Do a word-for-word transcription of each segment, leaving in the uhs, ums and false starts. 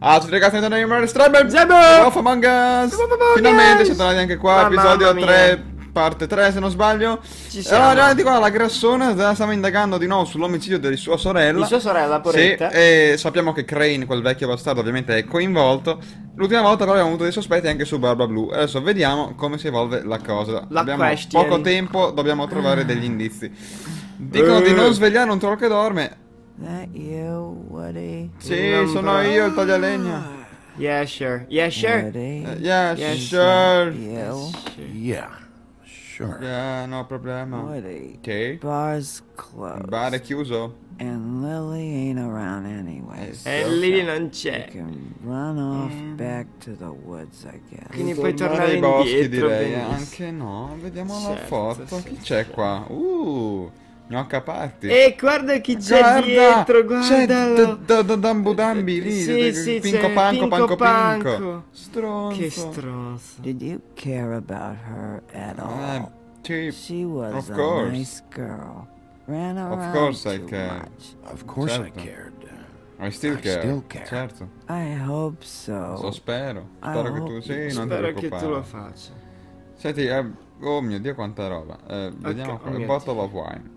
Ah, tutti ragazzi, da Nightmare Strider, Zebra, The Wolf Among Us. Finalmente siamo tornati anche qua, episodio tre, parte tre se non sbaglio. Ci siamo. Allora, ragazzi, qua la grassona stava indagando di nuovo sull'omicidio di sua sorella. Di sua sorella, poretta. Sì, e sappiamo che Crane, quel vecchio bastardo, ovviamente è coinvolto. L'ultima volta però abbiamo avuto dei sospetti anche su Barba Blu. Adesso vediamo come si evolve la cosa. La abbiamo question. Poco tempo, dobbiamo trovare degli indizi. Dicono uh. di non svegliare un troll che dorme. That you, Woody? Sì, Lombardo. Sono io il taglialegna. Yeah, sure. Yeah, sure. Uh, yeah, yes, sure. Yes, sure. Yeah. Sure. Yeah, no problema. Woody. Okay. Bar's closed. Bar è chiuso. And Lily ain't around anyway. So e Lily non c'è. You can run off mm. back to the woods, I guess. Quindi puoi tornare ai boschi, direi. Anche no, vediamo certo, la foto. Sì, chi c'è certo. qua? Uh! Gnocca party. E guarda chi c'è dietro, guardalo. C'è Dambu Dambi lì. Sì, sì, pinco panco, panco panco. Stronzo. Che stronzo. Did you care about her at all? She was a nice girl. Ran around too much. Of course I cared. I still care. Certo. I hope so. Lo spero. Spero che tu sì, non ti preoccupare. Spero che tu lo faccia. Senti, oh mio Dio quanta roba. Vediamo qua. Bottle of wine.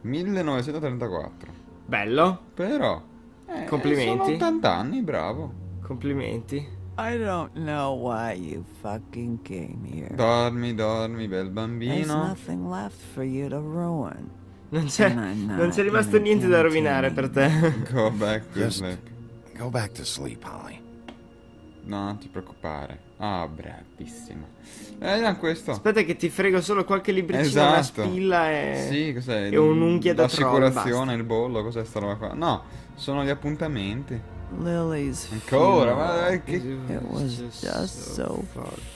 millenovecentotrentaquattro. Bello. Però eh, complimenti. Sono ottanta anni, bravo. Complimenti. I don't know why you fucking came here. Dormi, dormi, bel bambino. There's nothing left for you to ruin. Non c'è non c'è rimasto niente da rovinare per te. Go back to sleep. Go back to sleep, Holly. No, non ti preoccupare. Ah, oh, bravissima. Eh, questo. Aspetta che ti frego solo qualche libricino, esatto. Una spilla e... Sì, cos'è? E un'unghia da troll. L'assicurazione, il bollo, cos'è sta roba qua? No, sono gli appuntamenti. Lily's ancora, ma che... It was just so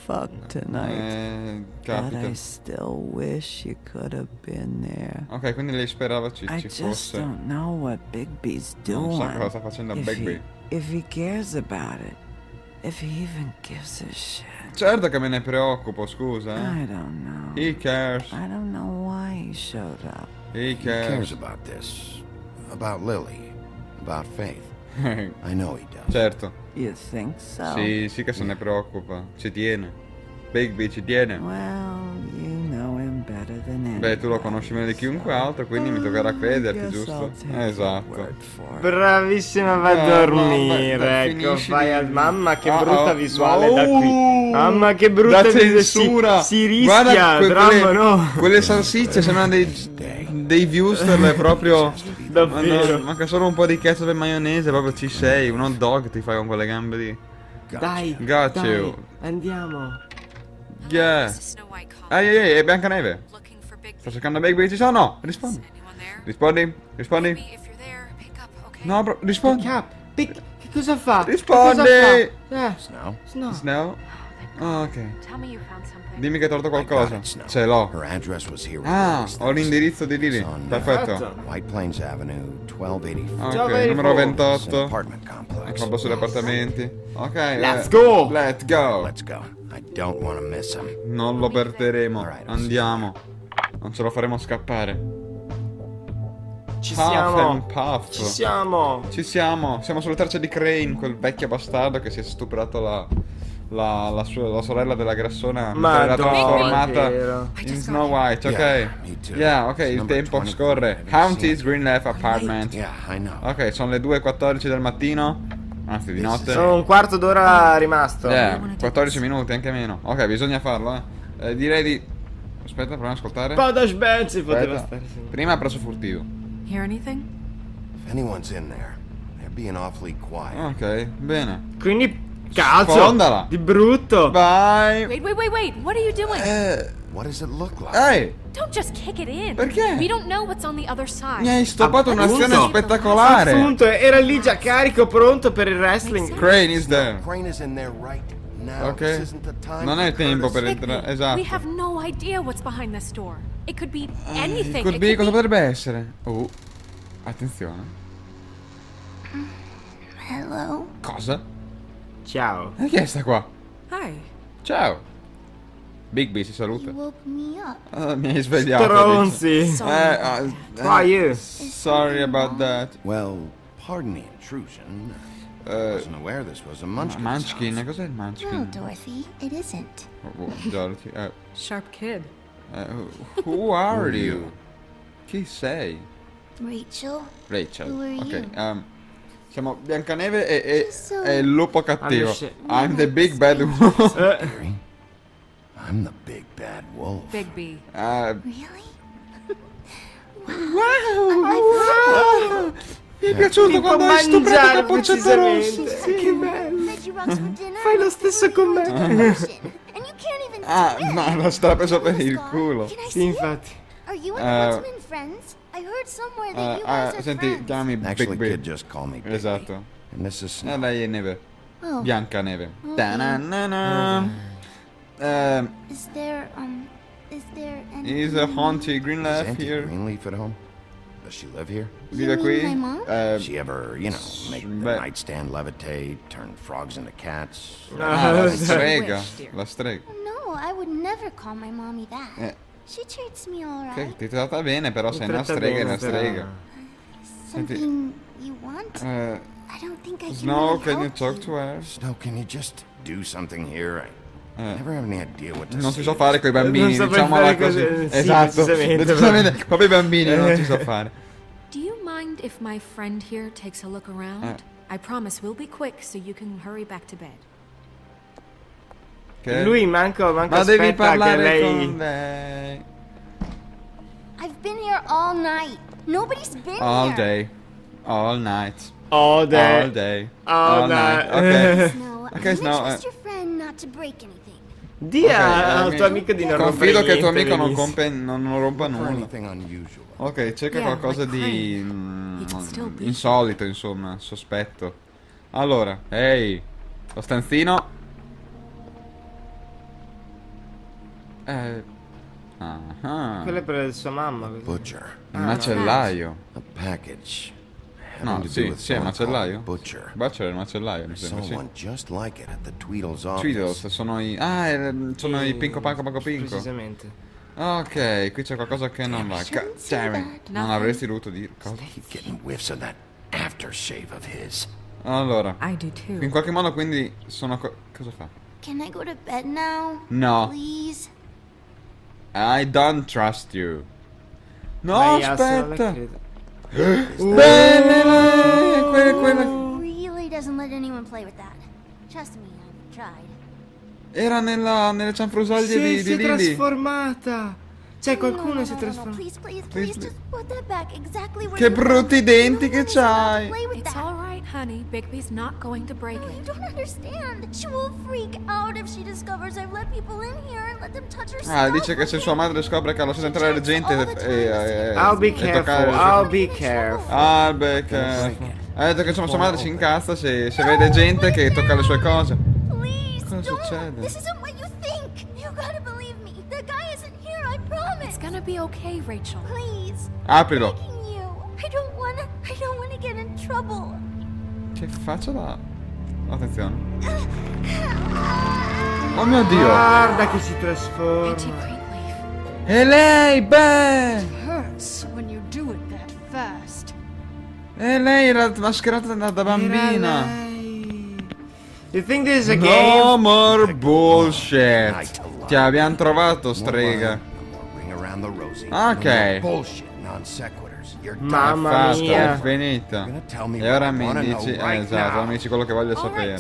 fucked tonight. Eh, capita. But I still wish you could have been there. Ok, quindi lei sperava ci, ci fosse. I just don't know what Bigby's doing. Non so cosa sta facendo Bigby. If he cares about it. If he even gives a shit. Certo che me ne preoccupo, scusa. I don't know. He cares. I don't know why he showed up. He cares, he cares about this, about Lily, about Faith. I know he does. Certo. You think so? Sì, sì che se ne preoccupa. Ci tiene. Bigby ci tiene. Well, you know him better than anyone. Beh, tu lo conosci meno di chiunque altro, quindi oh, mi toccherà crederti, giusto? Esatto. Bravissima, va a dormire. No, ma, ecco, vai a... Mamma che oh, brutta visuale oh, da qui. Mamma che brutta censura. Si, si rischia, guarda, dramma, quelle, no? Quelle salsicce sembrano dei, dei viewster proprio... Davvero. No, manca solo un po' di ketchup e maionese, proprio ci sei. Un hot dog ti fai con quelle gambe lì. Dai, got dai, you. Andiamo. Yeah. Ehi, ehi, ehi, è Biancaneve. Sto cercando Bigby, ci sono? No, rispondi. Rispondi, rispondi. No, bro, rispondi. Pick up. Che cosa fa? Rispondi. Che cosa fa? Snow. Snow. Snow. Oh, ok. Dimmi che hai trovato qualcosa. Ce l'ho. Ah, ho l'indirizzo di Lily. Perfetto. White Plains Avenue, milleduecentoventiquattro. Ok, numero ventotto. Compro sugli appartamenti. Ok, let's go. Let's go. Let's go. I don't want to miss him. Non lo perderemo. Andiamo. Non ce lo faremo scappare. Ci puff siamo. Puff. Ci siamo. Ci siamo. Siamo sulla traccia di Crane, quel vecchio bastardo che si è stuprato la la, la, sua, la sorella della grassona. Ma era trasformata in Snow White. Ok. Yeah, ok, il tempo scorre. Counties, Greenleaf Apartment. Ok, sono le due e quattordici del mattino. Anzi, di notte. Sono un quarto d'ora rimasto. Yeah, quattordici minuti, anche meno. Ok, bisogna farlo, eh. eh direi di... Aspetta, proviamo ad ascoltare. Podash Ben si poteva stare. Prima presso furtivo. Hear anything? If anyone's in there, they're being awfully quiet. Ok, bene. Quindi... Cazzo! Sfondala. Di brutto! Vai! Wait, wait, wait, wait! What are you doing? Eh... What does it look like? Hey! Don't just kick it in. Perché? We don't know what's on the other side. Mi hai stoppato un'azione spettacolare. Appunto, era lì già carico, pronto per il wrestling. Crane is there. Crane is in there right now. Ok. Non è tempo per entrare. Esatto. We have no idea what's behind this door. It could be anything. It could be cosa potrebbe essere? Oh. Attenzione. Hello. Cosa? Ciao. E chi è sta qua? Hi. Ciao. Bigby si saluta. Uh, mi hai svegliato. Stronzi. Sorry, eh, uh, eh, sorry about that. Well, pardon the intrusion. Uh, wasn't aware this was a munchkin. Munchkin, cos'è il munchkin? No, Dorothy, it isn't. Oh, oh, Dorothy, uh, sharp kid. Uh, who are you? Chi sei? Rachel. Rachel. Who are okay. You? Um, siamo Biancaneve e, e, so e il lupo cattivo. I'm the big bad wolf. I'm the big bad wolf. Bigby. Uh, really? Wow! Wow! Mi è piaciuto quando hai stuprato la boccetta rossa. Sì, che bello. Fai lo stesso con me. Ah, ma lo sta preso per il culo. Sì, infatti. Uh, uh, uh, senti, chiami Bigby. Esatto. E lei è neve. Bianca neve. Uh, is there um is there any is a haunted Greenleaf is here? Greenleaf at home? Does she live here? Vive qui? My mom? Uh, she ever, you know, make the nightstand levitate, turn frogs into cats? Uh, la strega, la strega. No, I would never call my mommy that. Eh. She treats me all right. Che ti tratta bene, però sei una strega, è una strega. Something you want? Uh, I don't think I can. Snow, can you talk to her? Snow, can you just do something here? Eh. Non si sa fare con i bambini, so diciamola così. Cose, sì, esatto, decisamente, proprio i bambini eh. non si sa fare. Do you mind if my friend here takes a look around? Eh. I promise we'll be quick so you can hurry back to bed. Okay. Lui manco, manco ma devi parlare che lei... con lei. I've been here all night. Nobody's been all here. Day. All night. All day. All day. All, all night. night. Ok. No, ok, Snow. Eh. Dì okay, al mio... tuo amico di non rompere niente. Confido che tuo amico non, compe... non, non rompa nulla. Ok, cerca yeah, qualcosa di mm, insolito, insomma, sospetto. Allora, ehi, hey, lo stanzino. Eh, ah, quello è per sua mamma. Butcher. Un macellaio. A package. No, sì, sì, è un macellaio. Butcher. Butcher è il macellaio, mi sembra, sì. Tweedles sono i... Ah, è, sono e... i pinco panco panco pinco. Precisamente. Ok, qui c'è qualcosa che non va. Damn, non avresti dovuto dire cosa. Allora, in qualche modo quindi sono... Co cosa fa? Can I go to bed now? No. Please? I don't trust you. No, vai, aspetta! Uh, bene, lei, quella, quella. Really doesn't let anyone play with that. Trust me, I've tried. Era nella nelle cianfrusaglie sì, di, di Lily. Si è trasformata. Cioè qualcuno no, no, si è trasformato. No, no, no, please, please, please, please. Exactly che brutti denti che c'hai. It's all right, honey. Bigby's not going to break no, it. You don't understand. She will freak out if she discovers I've let people in here and let them touch her stuff. Ah, dice che se sua madre scopre che ha lasciato entrare la gente e I'll be careful. I'll be careful. I'll be careful. Ha detto che insomma sua madre si incazza se, se vede gente che tocca le sue cose. Please, cosa succede? This isn't what you think. You gotta believe me. The guy isn't here, I promise. It's gonna be okay, Rachel. Please. Aprilo. I don't wanna, I don't wanna get in trouble. Che faccio da... Attenzione. Oh mio Dio. Guarda che si trasforma. E lei, beh. E lei era mascherata da bambina. You think this is a game? No more bullshit. Ti abbiamo trovato, strega. Ok. Mamma mia, è finita. E ora mi dici, eh, esatto, mi dici quello che voglio sapere.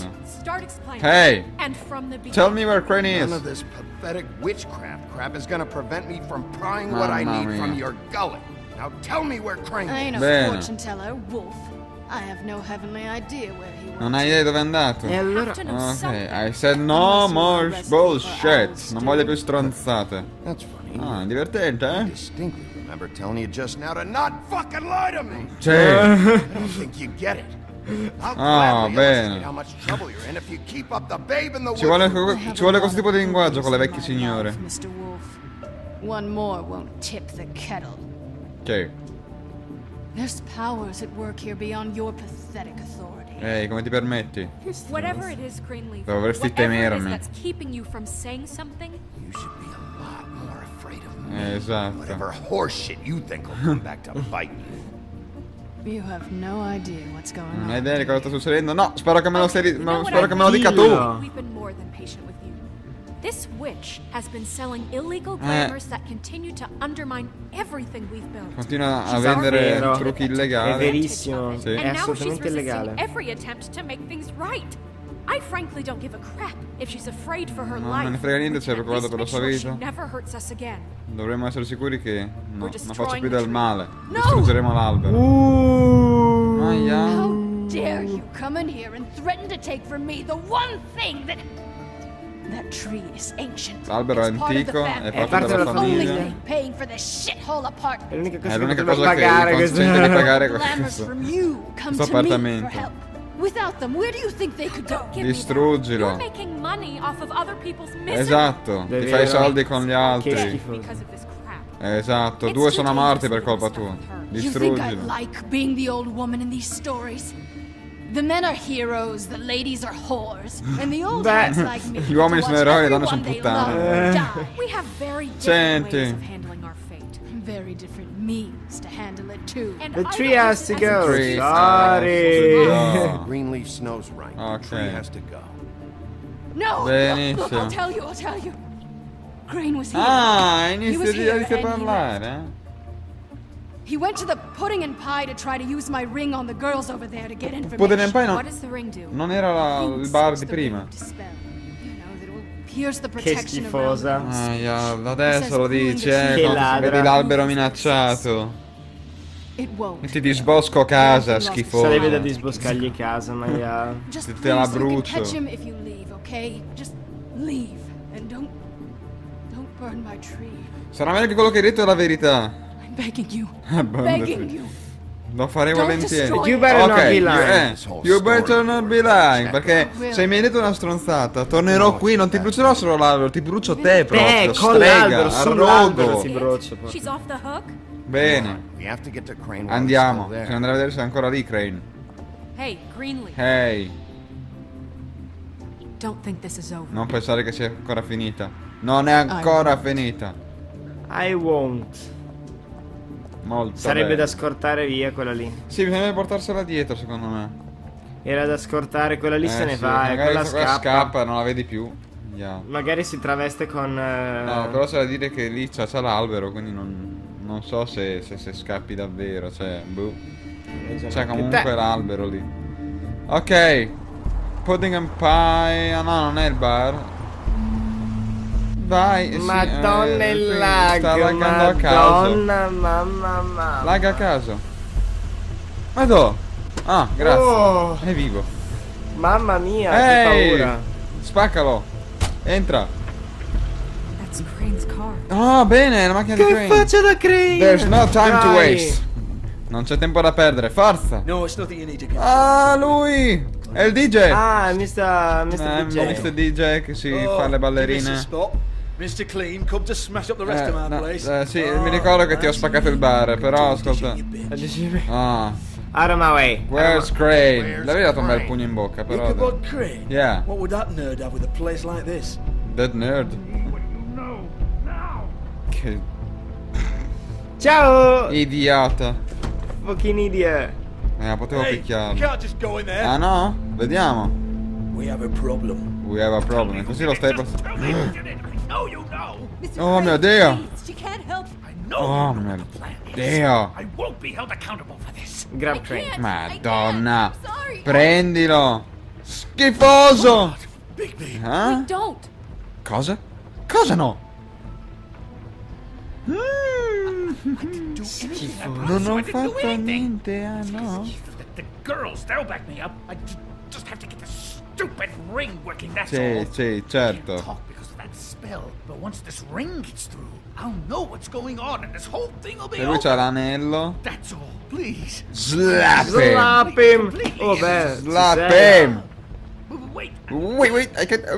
Hey, tell me where Crane is. Mamma mia. Bene. Non hai idea dove è andato? E allora... Ok, I said no more bullshit. Non voglio più stronzate. Ah, divertente, eh? Sì. Ah, bene. Ci vuole, ci vuole questo tipo di linguaggio con le vecchie signore. Ok. There's powers at work here beyond your pathetic authority. Ehi, hey, come ti permetti? Whatever it is, Greenleaf. Dovresti temermi. Esatto. Whatever horseshit you think will come back to bite you. You have no idea what's going on. Non hai idea di cosa sta succedendo? No, spero che me lo, seri... no, spero che me lo dica tu. This witch has been selling illegal glamours that continue to undermine everything we've built. Continua a vendere trucchi illegali. È verissimo, sì. È assolutamente illegale. Every attempt to make things right. I frankly don't give a crap if she's afraid for her life. Non ne frega niente se è preoccupata per la sua vita. Dovremmo essere sicuri che no, non faccia più del male. Distruggeremo l'albero. Maia. How dare you come in here and threaten to take from me the one thing that L'albero è antico, è parte della famiglia. È l'unica cosa che gli consente di pagare questo appartamento. Distruggilo. Esatto, ti fai i soldi con gli altri. Esatto, due sono morti per colpa tua. Distruggilo. The men are heroes, the ladies are whores, and the old ones like me. Gli uomini sono eroi, le donne sono puttane. We have very different ways of handling our fate, very different means to handle it too. The tree has to go. Sorry. Greenleaf Snow's right. The tree has to go. No. Look, I'll tell you. I'll tell you. Crane was here. Ah, inizia a parlare. He went to the pudding and pie to try to use my ring on the girls over there to get information. Pudding and pie non, non era la, il bar di prima. Che schifosa. Aia, adesso lo dici, ecco, vedi l'albero minacciato. E ti disbosco a casa, schifosa. Sarebbe da disboscargli casa, ma ya. Se te la brucio. Sarà meglio che quello che hai detto è la verità. Begging you. Begging you. Lo farei volentieri. You better not be lying. You better not be lying. Perché se mi hai detto una stronzata, tornerò qui. Non ti brucerò solo l'albero, ti brucio te proprio. Eh, con l'albero, sull'albero ti brucio. Bene. Andiamo. Bisogna andare a vedere se è ancora lì, Crane. Hey, Greenleaf. Hey. Non pensare che sia ancora finita. Non è ancora finita. I won't. Molto Sarebbe bene. da scortare via quella lì. Sì, bisogna portarsela dietro, secondo me. Era da scortare, quella lì eh, se ne sì. va. Magari quella scappa. scappa, non la vedi più. Yeah. Magari si traveste con. Uh... No, però c'è da dire che lì c'è l'albero, quindi non, non so se, se, se scappi davvero. Cioè, boh. C'è comunque l'albero lì. Ok, pudding and pie. Ah, no, non è il bar. Vai, Madonna, il sì, eh, lag. Sta laggando a caso. Madonna, mamma, mamma. Lag a caso. Madò. Ah, grazie. Oh. È vivo. Mamma mia, hey. Che paura. Spaccalo. Entra. Ah, oh, bene, la macchina che di Crane. Che faccia da Crane? There's no time Dai. to waste. Non c'è tempo da perdere, forza. No, it's not that you need to get... Ah, lui. È il D J! Ah, mister mister D J che si oh, fa le ballerine. mister Clean, come to smash up the rest eh, of our no, place. Eh, sì, oh, mi ricordo che ti ho spaccato il bar, però ascolta. Ah. Out of my way. Where's Crane? L'avevi dato un bel pugno in bocca, però. Look about Crane. Yeah. What would that nerd have with a place like this? That nerd. Che Ciao! Idiota. Fucking idiot. Eh, potevo picchiarlo. Ah no? Vediamo. We have a problem. We have a problem. Così lo stai passando. Oh mio Dio. Oh mio Dio. Grab Crane. Madonna. Prendilo. Schifoso. Eh? Cosa? Cosa no? Schifo. Non ho fatto niente, ah no. Sì, sì, certo. Se lui c'ha l'anello. Slap him. Slap him. Oh beh, slap him. Wait, wait, I can't...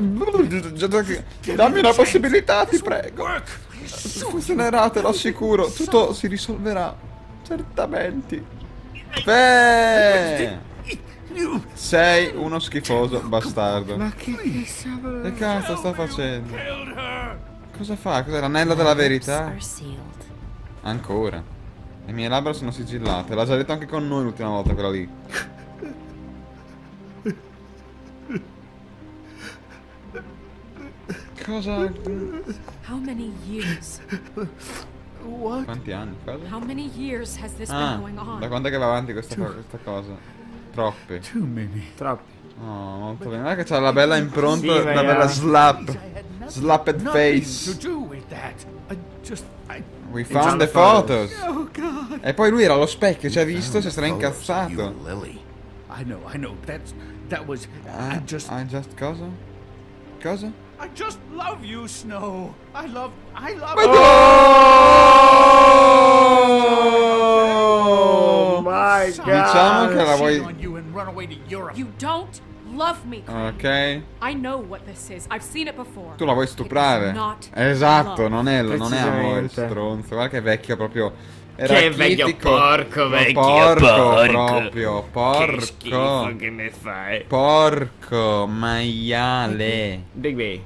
Dammi una possibilità, ti prego. Funzionerà, te lo assicuro. Tutto si risolverà. Certamente. Beh. Sei uno schifoso bastardo. Ma che che cazzo sta facendo? Cosa fa? Cos'è l'anello della verità? Ancora. Le mie labbra sono sigillate. L'ha già detto anche con noi l'ultima volta quella lì. Cosa? Quanti anni? Cosa? Ah, da quando è che va avanti questa, co questa cosa? Troppi. Troppi. Oh, molto bene. Guarda che c'ha la bella impronta, sì, la bella slap. Slapped face. We found the photos. Oh, e poi lui era allo specchio, ci ha visto, si è straincazzato. I know, I know. That's, that was, ah, I just... I just cosa? Cosa? I just love you, Snow. I love, I love. Oh, oh my God! Diciamo che la vuoi. You don't love me. Ok. I know what this is. I've seen it before. Tu la vuoi stuprare? Esatto, non è, non è amore, stronzo. Guarda che vecchio proprio. Era che vecchio critico. Porco, vecchio porco, porco proprio, porco. Che schifo che mi fai. Porco maiale. Bigby.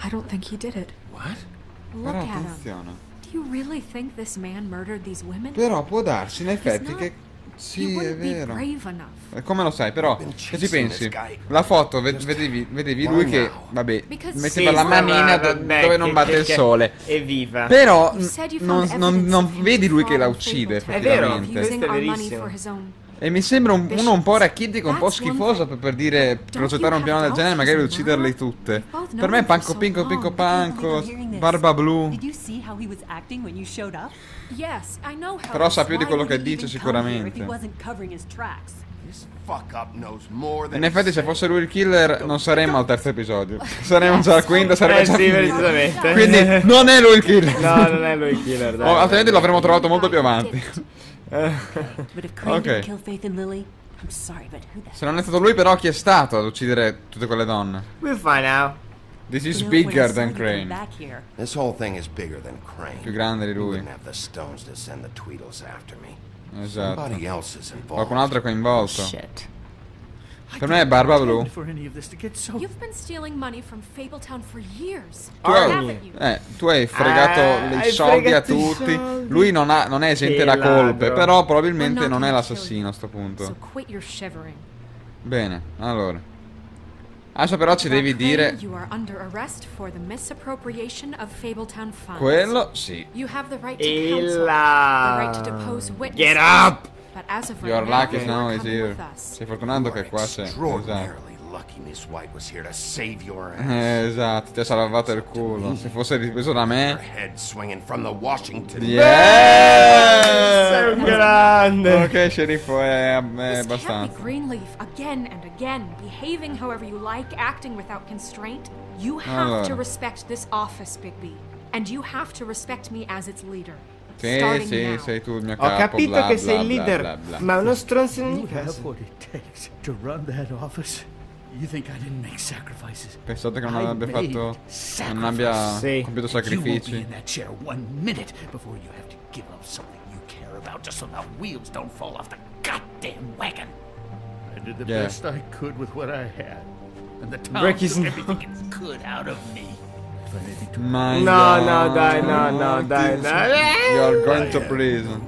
I don't think he did it. What? Look at him. Do you really think this man murdered these women? Però può darsi in effetti che sì, è vero. Come lo sai, però, che ci pensi? La foto, vedevi, vedevi lui che, vabbè, metteva la manina dove non batte il sole. Evviva. Però non, non, non vedi lui che la uccide, effettivamente. È vero, questo è verissimo. E mi sembra un, uno un po' rachitico, un po' schifoso per, per dire, progettare un piano del genere e magari ucciderli tutte. Per me è panco pinco pinco panco, Barba Blu. Però sa più di quello che dice sicuramente. In effetti se fosse lui il killer non saremmo al terzo episodio. Saremmo già al quinto, saremmo eh già sì, precisamente. Quindi non è lui il killer. No, non è lui il killer, dai, oh, altrimenti lo avremmo trovato molto più avanti. Ok. Se non è stato lui però chi è stato ad uccidere tutte quelle donne? We'll find out. This is bigger than Crane. This whole thing is bigger than Crane. Più grande di lui. Esatto. Qualcun altro è coinvolto. Shit. Per me è Barba Blu. Tu hai, eh, tu hai fregato ah, i soldi a tutti. Soldi. Lui non, ha, non è esente da colpe. Però probabilmente non è l'assassino a sto punto. Bene, allora. Adesso però ci devi dire quello sì. E la... Get up! Your luck is now is here. Sei fortunato che qua c'è. Esatto. Esatto, ti ha salvato il culo. Se fosse ripreso da me. Yeah! Sei un grande. Ok, sceriffo, è abbastanza. Allora. Sì, sì, sei tu il mio capo. Ho capito bla, che bla, sei bla, il leader, bla, bla, bla. Ma uno stronzo non mi pensate che non avrebbe fatto, non abbia sì. compiuto sacrifici. Yeah. Break his My no, no, dai, no, no, dai, no. You are going to prison.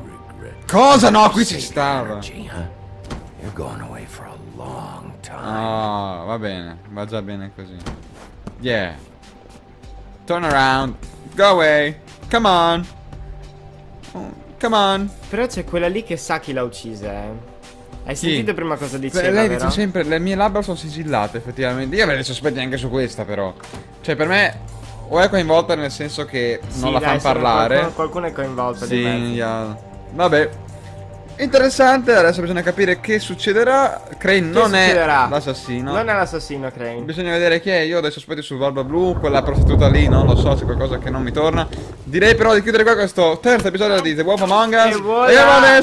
Cosa? No, qui ci stava. Oh, va bene, va già bene così. Yeah. Turn around. Go away. Come on. Oh, come on. Però c'è quella lì che sa chi l'ha uccisa, eh. Hai sentito sì. prima cosa diceva? Beh, lei dice però? sempre le mie labbra sono sigillate, effettivamente. Io avrei dei sospetti anche su questa, però. Cioè, per me... O è coinvolta nel senso che non sì, la dai, fanno parlare. Qualcuno, qualcuno è coinvolto sì, di mezzo. Yeah. Vabbè. Interessante, adesso bisogna capire che succederà. Crane che non succederà? è l'assassino. Non è l'assassino, Crane. Bisogna vedere chi è. Io ho dei sospetti su Barba Blu, quella prostituta lì, non lo so, c'è qualcosa che non mi torna. Direi però di chiudere qua questo terzo episodio di The Wolf Among Us. E voilà. E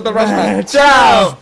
voilà. Ciao!